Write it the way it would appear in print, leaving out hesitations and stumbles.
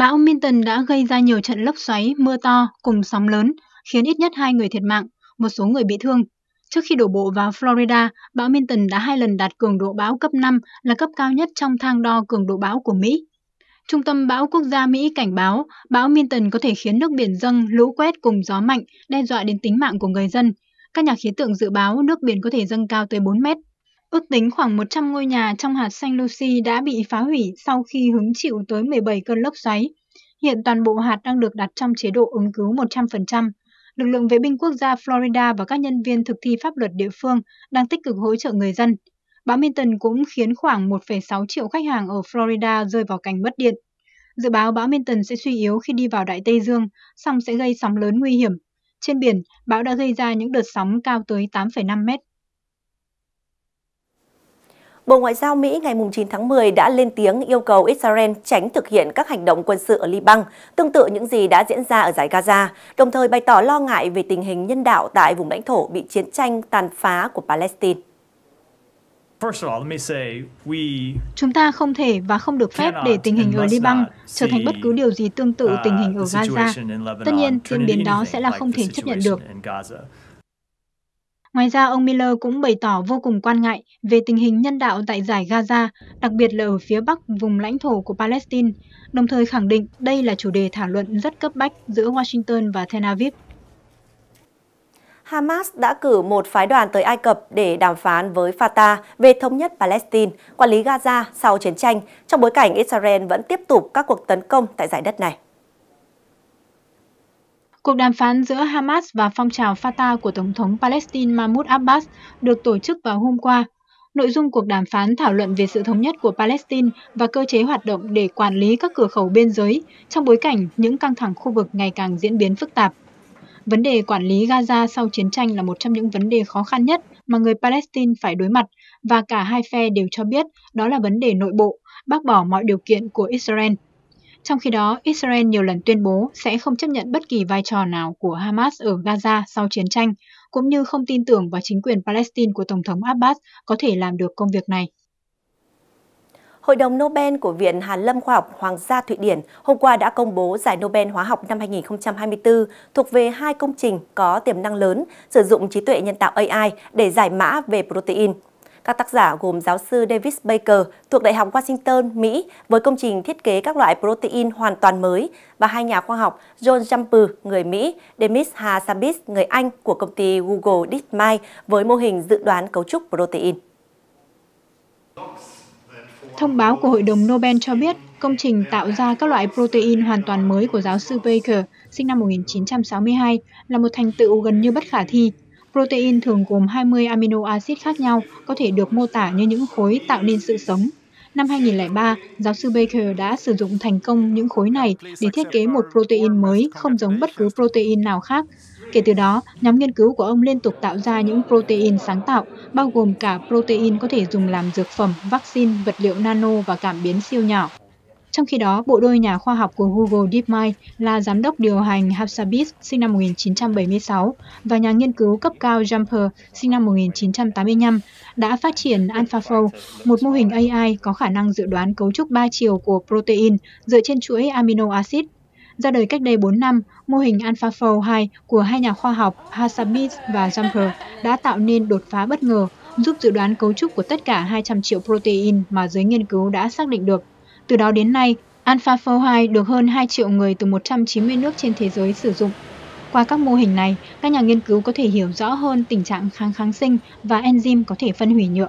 Bão Milton đã gây ra nhiều trận lốc xoáy, mưa to cùng sóng lớn, khiến ít nhất 2 người thiệt mạng, một số người bị thương. Trước khi đổ bộ vào Florida, bão Milton đã 2 lần đạt cường độ bão cấp 5, là cấp cao nhất trong thang đo cường độ bão của Mỹ. Trung tâm Bão Quốc gia Mỹ cảnh báo, bão Milton có thể khiến nước biển dâng, lũ quét cùng gió mạnh, đe dọa đến tính mạng của người dân. Các nhà khí tượng dự báo nước biển có thể dâng cao tới 4 mét. Ước tính khoảng 100 ngôi nhà trong hạt San Lucie đã bị phá hủy sau khi hứng chịu tới 17 cơn lốc xoáy. Hiện toàn bộ hạt đang được đặt trong chế độ ứng cứu 100%. Lực lượng vệ binh quốc gia Florida và các nhân viên thực thi pháp luật địa phương đang tích cực hỗ trợ người dân. Bão Milton cũng khiến khoảng 1,6 triệu khách hàng ở Florida rơi vào cảnh mất điện. Dự báo bão Milton sẽ suy yếu khi đi vào Đại Tây Dương, song sẽ gây sóng lớn nguy hiểm. Trên biển, bão đã gây ra những đợt sóng cao tới 8,5 mét. Bộ Ngoại giao Mỹ ngày 9 tháng 10 đã lên tiếng yêu cầu Israel tránh thực hiện các hành động quân sự ở Liban, tương tự những gì đã diễn ra ở dải Gaza, đồng thời bày tỏ lo ngại về tình hình nhân đạo tại vùng lãnh thổ bị chiến tranh tàn phá của Palestine. Chúng ta không thể và không được phép để tình hình ở Liban trở thành bất cứ điều gì tương tự tình hình ở Gaza. Tất nhiên, diễn biến đó sẽ là không thể chấp nhận được. Ngoài ra, ông Miller cũng bày tỏ vô cùng quan ngại về tình hình nhân đạo tại dải Gaza, đặc biệt là ở phía bắc vùng lãnh thổ của Palestine, đồng thời khẳng định đây là chủ đề thảo luận rất cấp bách giữa Washington và Tel Aviv. Hamas đã cử một phái đoàn tới Ai Cập để đàm phán với Fatah về thống nhất Palestine, quản lý Gaza sau chiến tranh, trong bối cảnh Israel vẫn tiếp tục các cuộc tấn công tại dải đất này. Cuộc đàm phán giữa Hamas và phong trào Fatah của Tổng thống Palestine Mahmoud Abbas được tổ chức vào hôm qua. Nội dung cuộc đàm phán thảo luận về sự thống nhất của Palestine và cơ chế hoạt động để quản lý các cửa khẩu biên giới trong bối cảnh những căng thẳng khu vực ngày càng diễn biến phức tạp. Vấn đề quản lý Gaza sau chiến tranh là một trong những vấn đề khó khăn nhất mà người Palestine phải đối mặt, và cả hai phe đều cho biết đó là vấn đề nội bộ, bác bỏ mọi điều kiện của Israel. Trong khi đó, Israel nhiều lần tuyên bố sẽ không chấp nhận bất kỳ vai trò nào của Hamas ở Gaza sau chiến tranh, cũng như không tin tưởng vào chính quyền Palestine của Tổng thống Abbas có thể làm được công việc này. Hội đồng Nobel của Viện Hàn Lâm Khoa học Hoàng gia Thụy Điển hôm qua đã công bố giải Nobel hóa học năm 2024 thuộc về 2 công trình có tiềm năng lớn sử dụng trí tuệ nhân tạo AI để giải mã về protein. Các tác giả gồm giáo sư David Baker thuộc Đại học Washington, Mỹ với công trình thiết kế các loại protein hoàn toàn mới, và 2 nhà khoa học John Jumper, người Mỹ, Demis Hassabis, người Anh của công ty Google DeepMind với mô hình dự đoán cấu trúc protein. Thông báo của Hội đồng Nobel cho biết công trình tạo ra các loại protein hoàn toàn mới của giáo sư Baker, sinh năm 1962, là một thành tựu gần như bất khả thi. Protein thường gồm 20 amino acid khác nhau có thể được mô tả như những khối tạo nên sự sống. Năm 2003, giáo sư Baker đã sử dụng thành công những khối này để thiết kế một protein mới không giống bất cứ protein nào khác. Kể từ đó, nhóm nghiên cứu của ông liên tục tạo ra những protein sáng tạo, bao gồm cả protein có thể dùng làm dược phẩm, vaccine, vật liệu nano và cảm biến siêu nhỏ. Trong khi đó, bộ đôi nhà khoa học của Google DeepMind là giám đốc điều hành Hassabis, sinh năm 1976, và nhà nghiên cứu cấp cao Jumper, sinh năm 1985, đã phát triển AlphaFold, một mô hình AI có khả năng dự đoán cấu trúc 3 chiều của protein dựa trên chuỗi amino acid. Ra đời cách đây 4 năm, mô hình AlphaFold 2 của 2 nhà khoa học Hassabis và Jumper đã tạo nên đột phá bất ngờ, giúp dự đoán cấu trúc của tất cả 200 triệu protein mà giới nghiên cứu đã xác định được. Từ đó đến nay, AlphaFold 2 được hơn 2 triệu người từ 190 nước trên thế giới sử dụng. Qua các mô hình này, các nhà nghiên cứu có thể hiểu rõ hơn tình trạng kháng kháng sinh và enzyme có thể phân hủy nhựa.